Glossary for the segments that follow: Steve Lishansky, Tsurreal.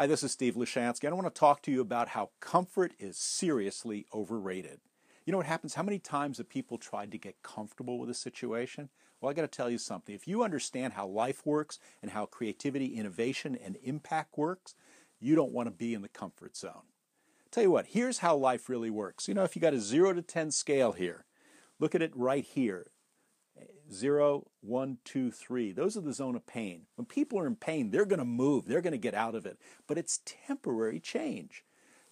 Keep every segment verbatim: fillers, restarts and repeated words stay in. Hi, this is Steve Lishansky, and I want to talk to you about how comfort is seriously overrated. You know what happens? How many times have people tried to get comfortable with a situation? Well, I got to tell you something. If you understand how life works and how creativity, innovation, and impact works, you don't want to be in the comfort zone. Tell you what, here's how life really works. You know, if you got a zero to ten scale here, look at it right here. zero, one, two, three. Those are the zone of pain. When people are in pain, they're going to move. They're going to get out of it. But it's temporary change.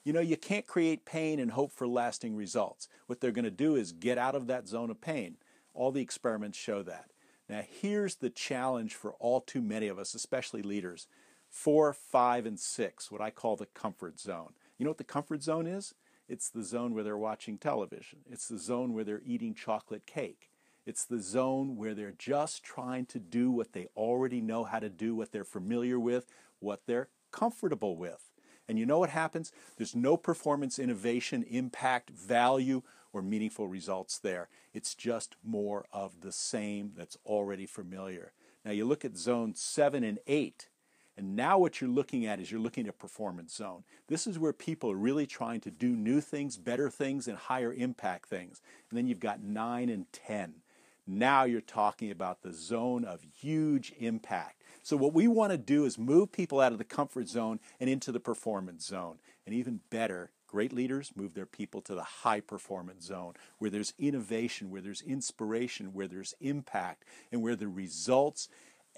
You know, you can't create pain and hope for lasting results. What they're going to do is get out of that zone of pain. All the experiments show that. Now, here's the challenge for all too many of us, especially leaders. Four, five, and six, what I call the comfort zone. You know what the comfort zone is? It's the zone where they're watching television. It's the zone where they're eating chocolate cake. It's the zone where they're just trying to do what they already know how to do, what they're familiar with, what they're comfortable with. And you know what happens? There's no performance, innovation, impact, value, or meaningful results there. It's just more of the same that's already familiar. Now you look at zone seven and eight, and now what you're looking at is you're looking at performance zone. This is where people are really trying to do new things, better things, and higher impact things. And then you've got nine and ten. Now you're talking about the zone of huge impact. So what we want to do is move people out of the comfort zone and into the performance zone. And even better, great leaders move their people to the high performance zone, where there's innovation, where there's inspiration, where there's impact, and where the results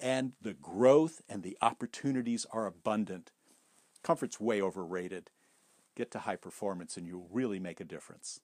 and the growth and the opportunities are abundant. Comfort's way overrated. Get to high performance and you'll really make a difference.